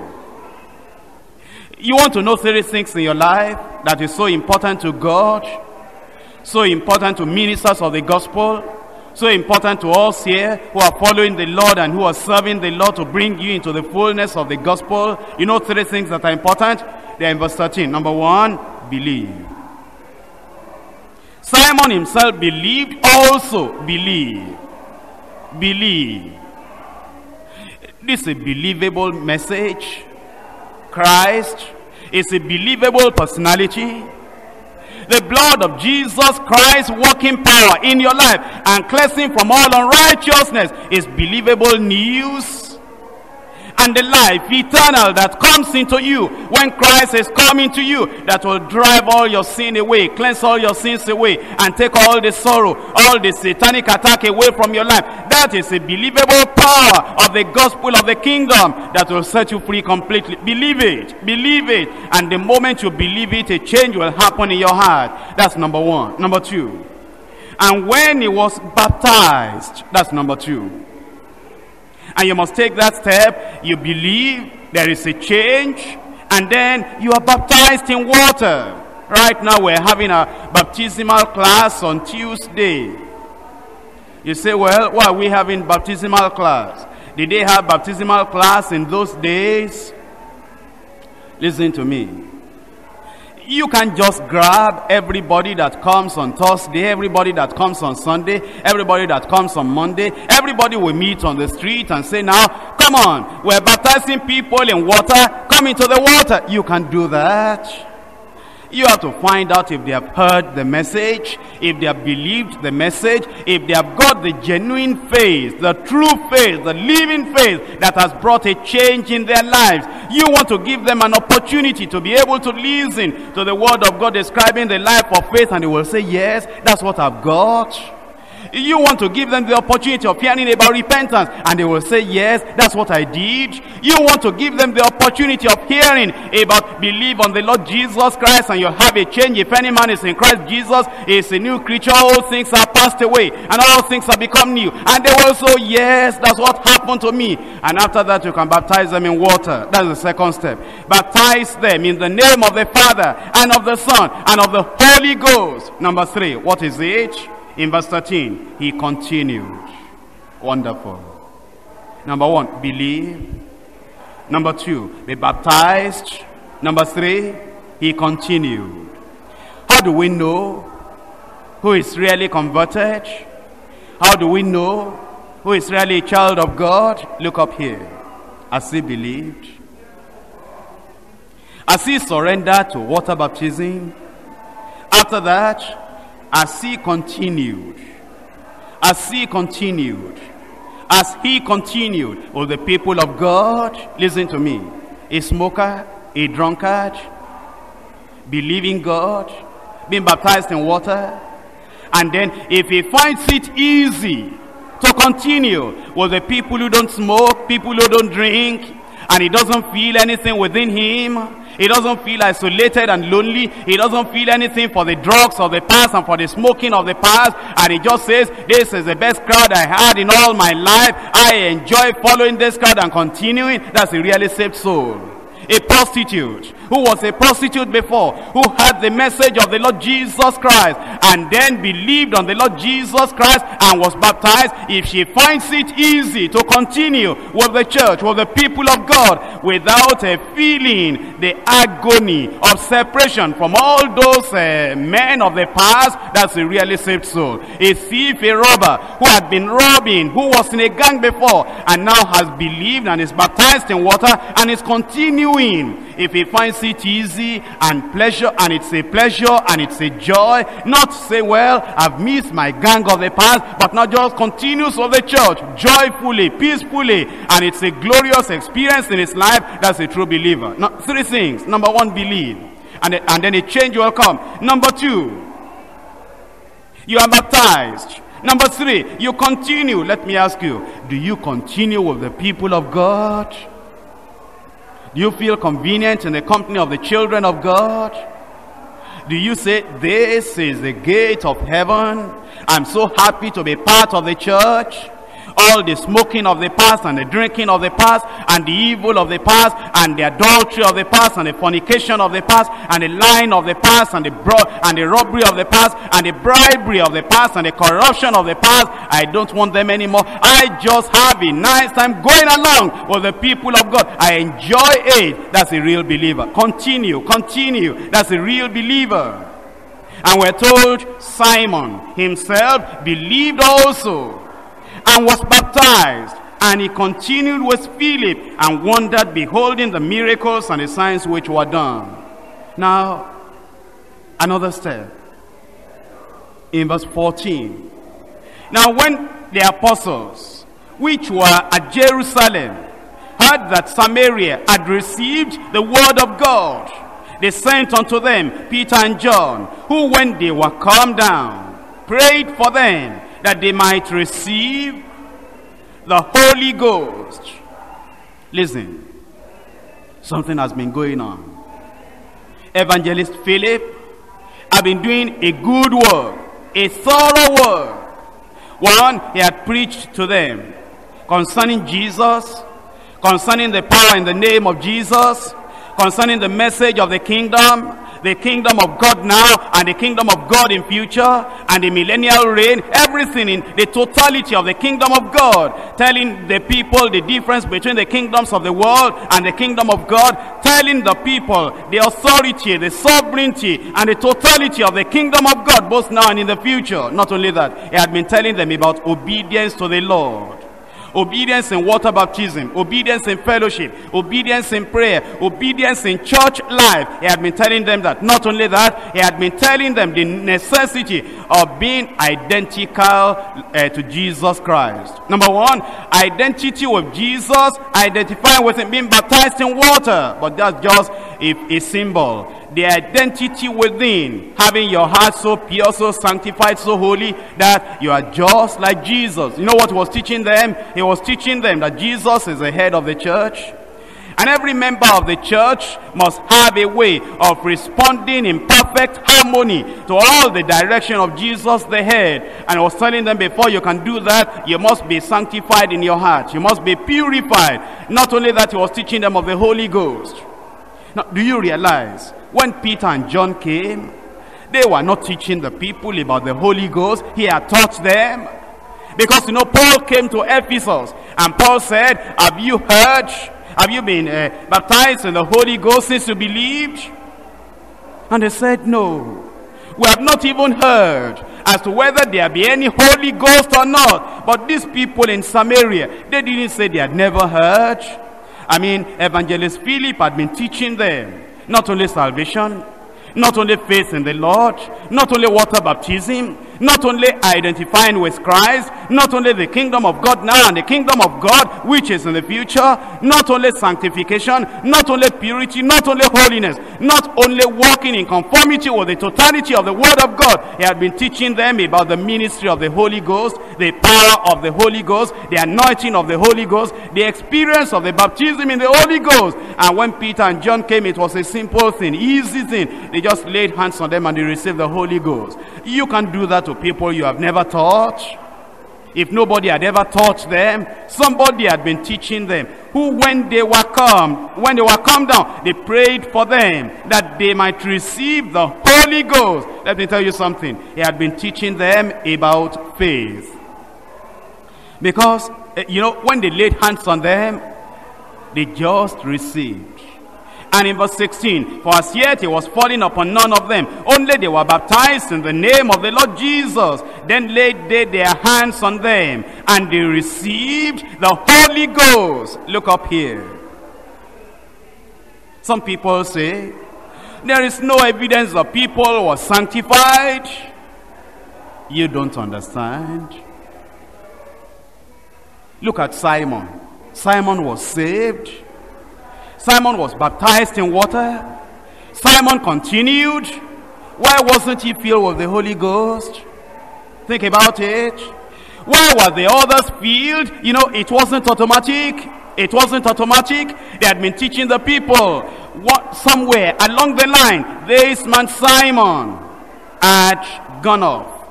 You want to know three things in your life that is so important to God, so important to ministers of the gospel, So important to us here who are following the Lord and who are serving the Lord to bring you into the fullness of the gospel. You know three things that are important. They are in verse thirteen. Number one, believe. Simon himself believed, also believe. Believe. This is a believable message. Christ is a believable personality. The blood of Jesus Christ working power in your life and cleansing from all unrighteousness is believable news. And the life eternal that comes into you when Christ is coming to you, that will drive all your sin away, cleanse all your sins away, and take all the sorrow, all the satanic attack away from your life. That is a believable power of the gospel of the kingdom that will set you free completely. Believe it, believe it, and the moment you believe it, a change will happen in your heart. That's number one. Number two, and when he was baptized, that's number two. And you must take that step. You believe there is a change, and then you are baptized in water. Right now we're having a baptismal class on Tuesday. You say, well, why are we having baptismal class? Did they have baptismal class in those days? Listen to me. You can just grab everybody that comes on Thursday, everybody that comes on Sunday, everybody that comes on Monday. Everybody will meet on the street and say, now, come on, we're baptizing people in water, come into the water. You can do that. You have to find out if they have heard the message, if they have believed the message, if they have got the genuine faith, the true faith, the living faith that has brought a change in their lives. You want to give them an opportunity to be able to listen to the word of God describing the life of faith, and they will say, yes, that's what I've got. You want to give them the opportunity of hearing about repentance, and they will say, yes, that's what I did. You want to give them the opportunity of hearing about believe on the Lord Jesus Christ, and you'll have a change. If any man is in Christ Jesus, he is a new creature. All things are passed away, and all things have become new. And they will say, yes, that's what happened to me. And after that, you can baptize them in water. That's the second step. Baptize them in the name of the Father, and of the Son, and of the Holy Ghost. Number three, what is it? In verse thirteen, he continued. Wonderful. Number one, believe. Number two, be baptized. Number three, he continued. How do we know who is really converted? How do we know who is really a child of God? Look up here. As he believed, as he surrendered to water baptism, after that, as he continued, as he continued, as he continued, all the people of God, listen to me, a smoker, a drunkard, believing God, being baptized in water, and then if he finds it easy to continue, well, the people who don't smoke, people who don't drink, and he doesn't feel anything within him, he doesn't feel isolated and lonely, he doesn't feel anything for the drugs of the past and for the smoking of the past, and he just says, this is the best crowd I had in all my life, I enjoy following this crowd and continuing. That's a really saved soul. A prostitute, who was a prostitute before, who had the message of the Lord Jesus Christ, and then believed on the Lord Jesus Christ and was baptized, if she finds it easy to continue with the church, with the people of God, without uh, feeling the agony of separation from all those uh, men of the past, that's a really saved soul. A thief, a robber, who had been robbing, who was in a gang before, and now has believed and is baptized in water and is continuing. If he finds it easy and pleasure, and it's a pleasure and it's a joy, not say, well, I've missed my gang of the past, but now just continues of the church joyfully, peacefully, and it's a glorious experience in his life, that's a true believer. Now, three things. Number one, believe, and, and then a change will come. Number two, you are baptized. Number three, you continue. Let me ask you, do you continue with the people of God? Do you feel convenient in the company of the children of God? Do you say, this is the gate of heaven? I'm so happy to be part of the church. all the smoking of the past and the drinking of the past and the evil of the past and the adultery of the past and the fornication of the past and the lying of the past and the bro- and the robbery of the past and the bribery of the past and the corruption of the past. I don't want them anymore. I just have a nice time going along with the people of God. I enjoy it. That's a real believer. Continue, continue. That's a real believer. And we're told Simon himself believed also and was baptized, and he continued with Philip and wondered, beholding the miracles and the signs which were done. Now, another step in verse fourteen. Now when the apostles which were at Jerusalem heard that Samaria had received the word of God, they sent unto them Peter and John, who when they were come down, prayed for them that they might receive the Holy Ghost. Listen, something has been going on. Evangelist Philip had been doing a good work, a thorough work. One, he had preached to them concerning Jesus, concerning the power in the name of Jesus, concerning the message of the kingdom, the kingdom of God now and the kingdom of God in future and the millennial reign, everything in the totality of the kingdom of God, telling the people the difference between the kingdoms of the world and the kingdom of God, telling the people the authority, the sovereignty and the totality of the kingdom of God, both now and in the future. Not only that, he had been telling them about obedience to the Lord. Obedience in water baptism, obedience in fellowship, obedience in prayer, obedience in church life. He had been telling them that. Not only that, he had been telling them the necessity of being identical uh, to Jesus Christ. Number one, identity with Jesus, identifying with him, being baptized in water. But that's just a, a symbol. The identity within, having your heart so pure, so sanctified, so holy, that you are just like Jesus. You know what he was teaching them? He was teaching them that Jesus is the head of the church. And every member of the church must have a way of responding in perfect harmony to all the direction of Jesus the head. And I was telling them, before you can do that, you must be sanctified in your heart. You must be purified. Not only that, he was teaching them of the Holy Ghost. Now, do you realize, when Peter and John came, they were not teaching the people about the Holy Ghost. He had taught them. Because, you know, Paul came to Ephesus, and Paul said, have you heard? Have you been uh, baptized in the Holy Ghost since you believed? And they said, no. We have not even heard as to whether there be any Holy Ghost or not. But these people in Samaria, they didn't say they had never heard. I mean, Evangelist Philip had been teaching them not only salvation, not only faith in the Lord, not only water baptism, not only identifying with Christ, not only the kingdom of God now and the kingdom of God which is in the future, not only sanctification, not only purity, not only holiness, not only walking in conformity with the totality of the word of God. He had been teaching them about the ministry of the Holy Ghost, the power of the Holy Ghost, the anointing of the Holy Ghost, the experience of the baptism in the Holy Ghost. And when Peter and John came, it was a simple thing, easy thing. They just laid hands on them and they received the Holy Ghost. You can do that to people you have never taught. If nobody had ever taught them, somebody had been teaching them, who when they were come, when they were come down, they prayed for them that they might receive the Holy Ghost. Let me tell you something. He had been teaching them about faith. Because, you know, when they laid hands on them, they just received. And in verse sixteen, for as yet he was falling upon none of them, only they were baptized in the name of the Lord Jesus. Then laid they their hands on them, and they received the Holy Ghost. Look up here. Some people say, there is no evidence that people were sanctified. You don't understand. Look at Simon. Simon was saved. Simon was baptized in water. Simon continued. Why wasn't he filled with the Holy Ghost? Think about it. Why were the others filled? You know, it wasn't automatic. It wasn't automatic. They had been teaching the people. What, somewhere along the line, this man Simon had gone off.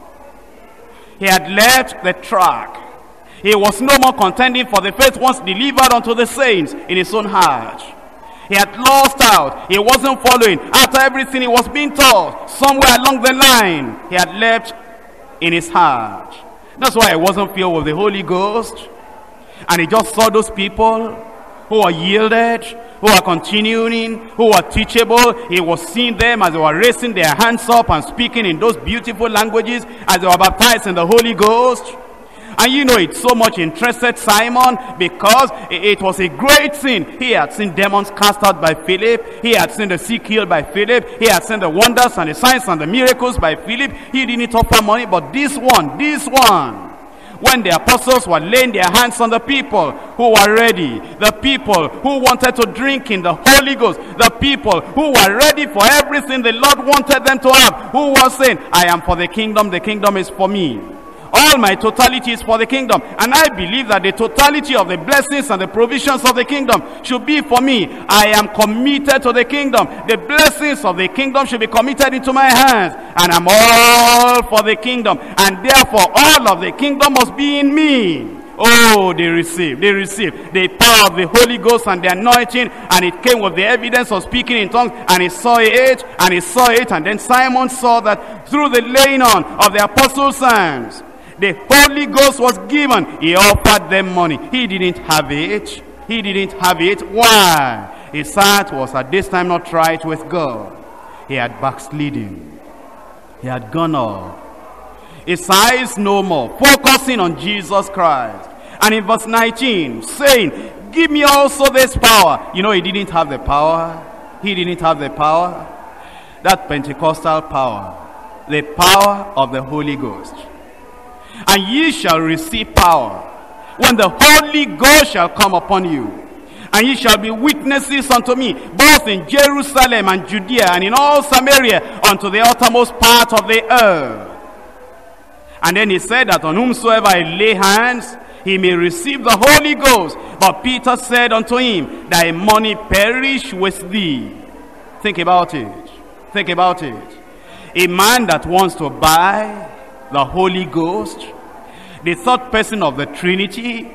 He had left the track. He was no more contending for the faith once delivered unto the saints in his own heart. He had lost out. He wasn't following. After everything he was being taught, somewhere along the line, he had left in his heart. That's why I wasn't filled with the Holy Ghost. And he just saw those people who are yielded, who are continuing, who are teachable. He was seeing them as they were raising their hands up and speaking in those beautiful languages as they were baptized in the Holy Ghost. And you know, it so much interested Simon, because it was a great sin. He had seen demons cast out by Philip. He had seen the sick healed by Philip. He had seen the wonders and the signs and the miracles by Philip. He didn't offer money, but this one, this one. When the apostles were laying their hands on the people who were ready, the people who wanted to drink in the Holy Ghost, the people who were ready for everything the Lord wanted them to have, who was saying, I am for the kingdom, the kingdom is for me. All my totality is for the kingdom. And I believe that the totality of the blessings and the provisions of the kingdom should be for me. I am committed to the kingdom. The blessings of the kingdom should be committed into my hands. And I'm all for the kingdom. And therefore, all of the kingdom must be in me. Oh, they received, they received the power of the Holy Ghost and the anointing, and it came with the evidence of speaking in tongues, and he saw it, and he saw it, and then Simon saw that through the laying on of the apostles' hands, the Holy Ghost was given. He offered them money. He didn't have it. He didn't have it. Why? His heart was at this time not right with God. He had backslidden. He had gone off. His eyes no more, focusing on Jesus Christ. And in verse nineteen, saying, give me also this power. You know, he didn't have the power. He didn't have the power. That Pentecostal power. The power of the Holy Ghost. And ye shall receive power when the Holy Ghost shall come upon you. And ye shall be witnesses unto me, both in Jerusalem and Judea and in all Samaria, unto the uttermost part of the earth. And then he said that on whomsoever I lay hands, he may receive the Holy Ghost. But Peter said unto him, thy money perish with thee. Think about it. Think about it. A man that wants to buy the Holy Ghost, the third person of the Trinity,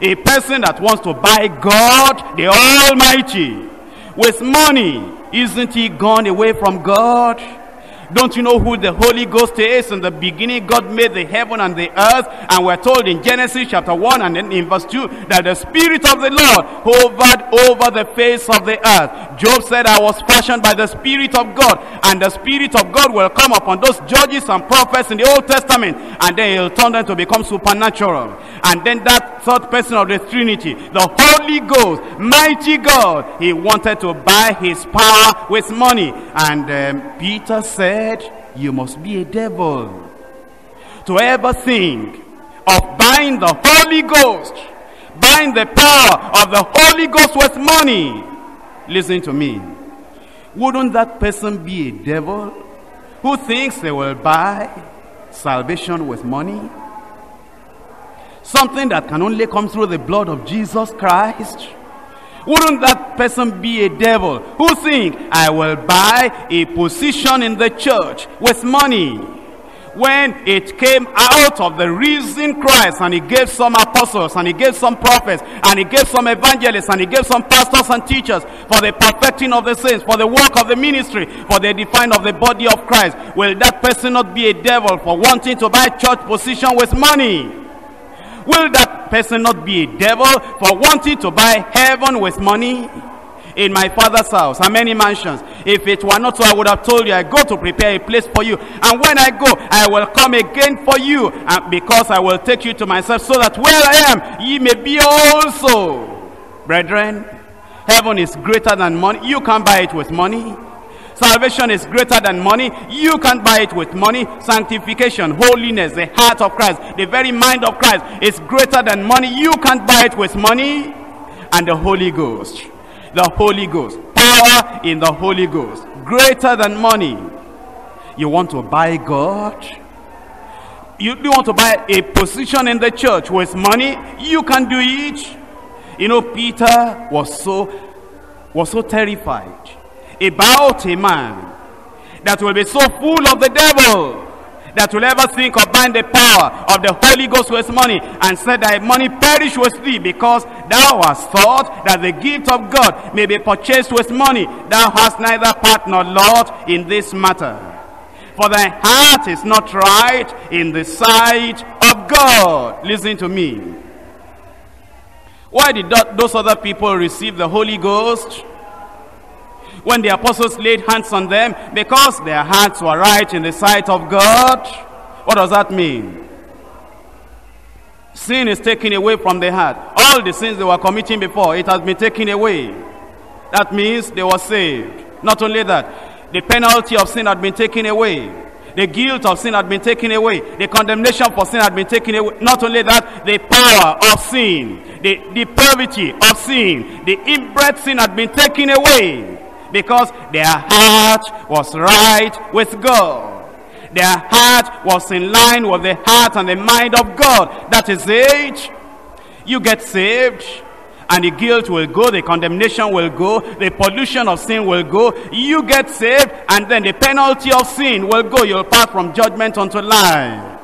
a person that wants to buy God, the Almighty, with money, isn't he gone away from God? Don't you know who the Holy Ghost is? In the beginning, God made the heaven and the earth. And we're told in Genesis chapter one and then in verse two that the Spirit of the Lord hovered over the face of the earth. Job said, I was fashioned by the Spirit of God. And the Spirit of God will come upon those judges and prophets in the Old Testament. And then he'll turn them to become supernatural. And then that third person of the Trinity, the Holy Ghost, mighty God, he wanted to buy his power with money. And um, Peter said, you must be a devil to ever think of buying the Holy Ghost, buying the power of the Holy Ghost with money. Listen to me. Wouldn't that person be a devil who thinks they will buy salvation with money? Something that can only come through the blood of Jesus Christ. Wouldn't that person be a devil who thinks, I will buy a position in the church with money? When it came out of the risen Christ, and he gave some apostles, and he gave some prophets, and he gave some evangelists, and he gave some pastors and teachers for the perfecting of the saints, for the work of the ministry, for the edifying of the body of Christ, will that person not be a devil for wanting to buy church position with money? Will that person not be a devil for wanting to buy heaven with money? In my Father's house, how many mansions? If it were not so, I would have told you, I go to prepare a place for you. And when I go, I will come again for you, and because I will take you to myself, so that where I am, ye may be also. Brethren, heaven is greater than money. You can buy it with money. Salvation is greater than money. You can buy it with money. Sanctification, holiness, the heart of Christ, the very mind of Christ is greater than money. You can buy it with money. And the Holy Ghost, the Holy Ghost, power in the Holy Ghost, greater than money. You want to buy God? You do want to buy a position in the church with money? You can do it. You know, Peter was so, was so terrified about a man that will be so full of the devil that will ever think or bind the power of the Holy Ghost with money, and said that money perish with thee, because thou hast thought that the gift of God may be purchased with money. Thou hast neither part nor lot in this matter. For thy heart is not right in the sight of God. Listen to me. Why did those other people receive the Holy Ghost when the apostles laid hands on them? Because their hearts were right in the sight of God. What does that mean? Sin is taken away from the heart. All the sins they were committing before, it has been taken away. That means they were saved. Not only that, the penalty of sin had been taken away. The guilt of sin had been taken away. The condemnation for sin had been taken away. Not only that, the power of sin, the depravity of sin, the inbred sin had been taken away, because their heart was right with God. Their heart was in line with the heart and the mind of God. That is it. You get saved, and the guilt will go, the condemnation will go, the pollution of sin will go. You get saved, and then the penalty of sin will go. You'll pass from judgment unto life.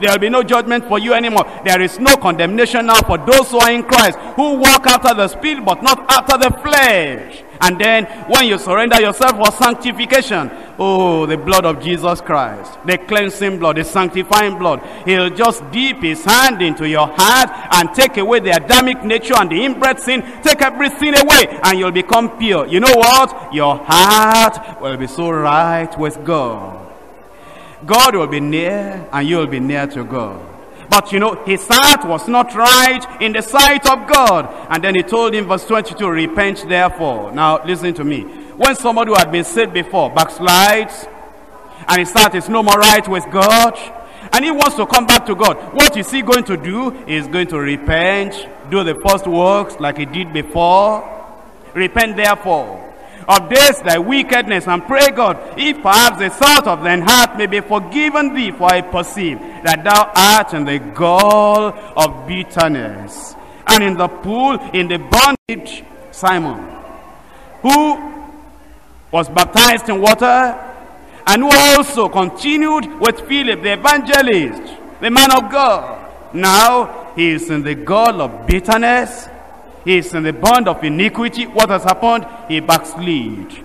There will be no judgment for you anymore. There is no condemnation now for those who are in Christ, who walk after the Spirit but not after the flesh. And then when you surrender yourself for sanctification, oh, the blood of Jesus Christ, the cleansing blood, the sanctifying blood, he'll just dip his hand into your heart and take away the Adamic nature and the inbred sin, take everything away, and you'll become pure. You know what? Your heart will be so right with God. God will be near, and you will be near to God. But you know, his heart was not right in the sight of God. And then he told him, verse twenty-two, repent therefore. Now listen to me. When somebody who had been saved before backslides, and his heart is no more right with God, and he wants to come back to God, what is he going to do? He's going to repent, do the first works like he did before. Repent therefore of this thy wickedness, and pray God, if perhaps the thought of thine heart may be forgiven thee, for I perceive that thou art in the gall of bitterness, and in the pool, in the bondage. Simon, who was baptized in water, and who also continued with Philip the evangelist, the man of God, now he is in the gall of bitterness. He is in the bond of iniquity. What has happened? He backslid.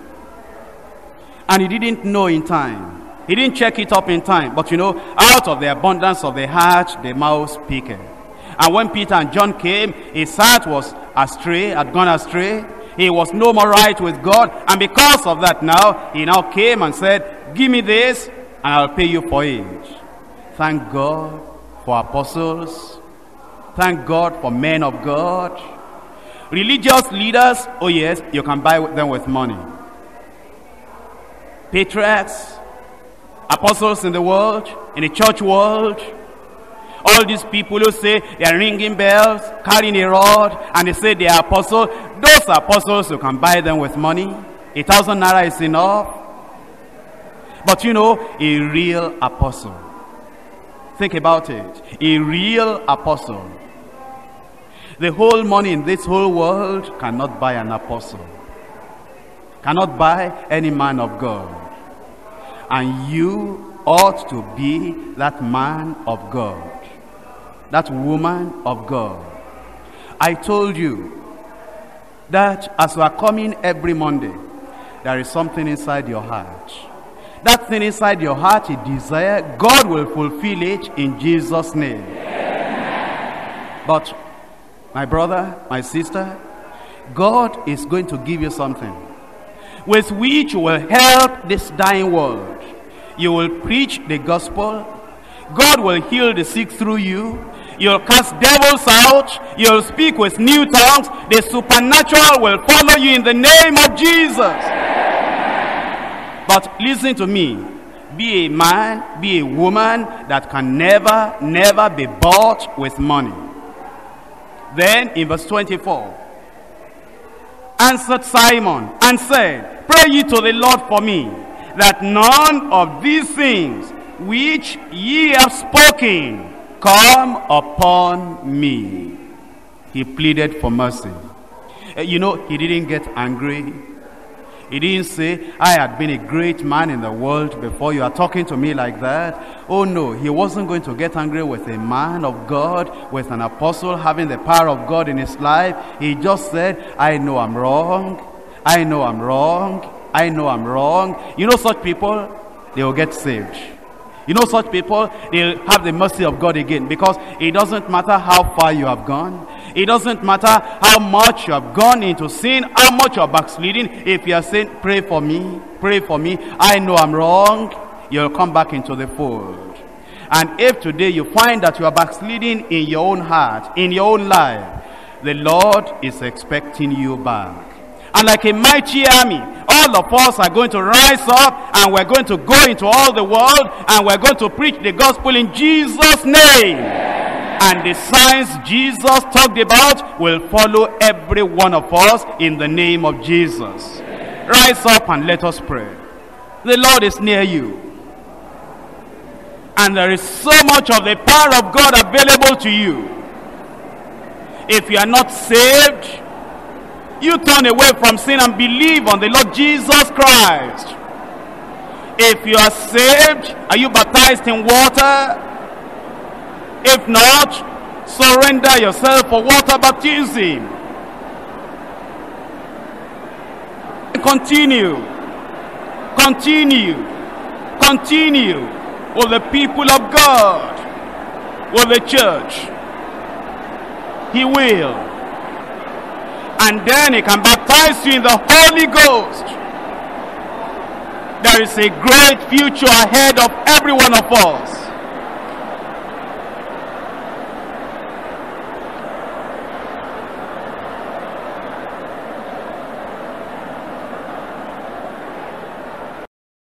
And he didn't know in time. He didn't check it up in time. But you know, out of the abundance of the heart, the mouth speaketh. And when Peter and John came, his heart was astray, had gone astray. He was no more right with God. And because of that now, he now came and said, give me this, and I'll pay you for it. Thank God for apostles. Thank God for men of God. Religious leaders, oh yes, you can buy them with money. Patriarchs, apostles in the world, in the church world, all these people who say they are ringing bells, carrying a rod, and they say they are apostles, those apostles, you can buy them with money. A thousand naira is enough. But you know, a real apostle, think about it, a real apostle, the whole money in this whole world cannot buy an apostle, cannot buy any man of God. And you ought to be that man of God, that woman of God. I told you that as we are coming every Monday, there is something inside your heart. That thing inside your heart, you desire, God will fulfill it in Jesus' name. But my brother, my sister, God is going to give you something with which you will help this dying world. You will preach the gospel. God will heal the sick through you. You'll cast devils out. You'll speak with new tongues. The supernatural will follow you in the name of Jesus. But listen to me. Be a man, be a woman that can never, never be bought with money. Then in verse twenty-four, answered Simon and said, pray ye to the Lord for me, that none of these things which ye have spoken come upon me. He pleaded for mercy. You know, he didn't get angry. He didn't say, I had been a great man in the world before you are talking to me like that. Oh no, he wasn't going to get angry with a man of God, with an apostle having the power of God in his life. He just said, I know I'm wrong. I know I'm wrong. I know I'm wrong. You know such people, they will get saved. You know such people, they'll have the mercy of God again, because it doesn't matter how far you have gone. It doesn't matter how much you have gone into sin, how much you are backsliding. If you are saying, pray for me, pray for me, I know I'm wrong, you'll come back into the fold. And if today you find that you are backsliding in your own heart, in your own life, the Lord is expecting you back. And like a mighty army, all of us are going to rise up, and we're going to go into all the world, and we're going to preach the gospel in Jesus' name. Amen. And the signs Jesus talked about will follow every one of us in the name of Jesus. Amen. Rise up and let us pray. The Lord is near you. And there is so much of the power of God available to you. If you are not saved, you turn away from sin and believe on the Lord Jesus Christ. If you are saved, are you baptized in water? If not, surrender yourself for water baptism. Continue, continue, continue with the people of God, with the church. He will. And then he can baptize you in the Holy Ghost. There is a great future ahead of every one of us.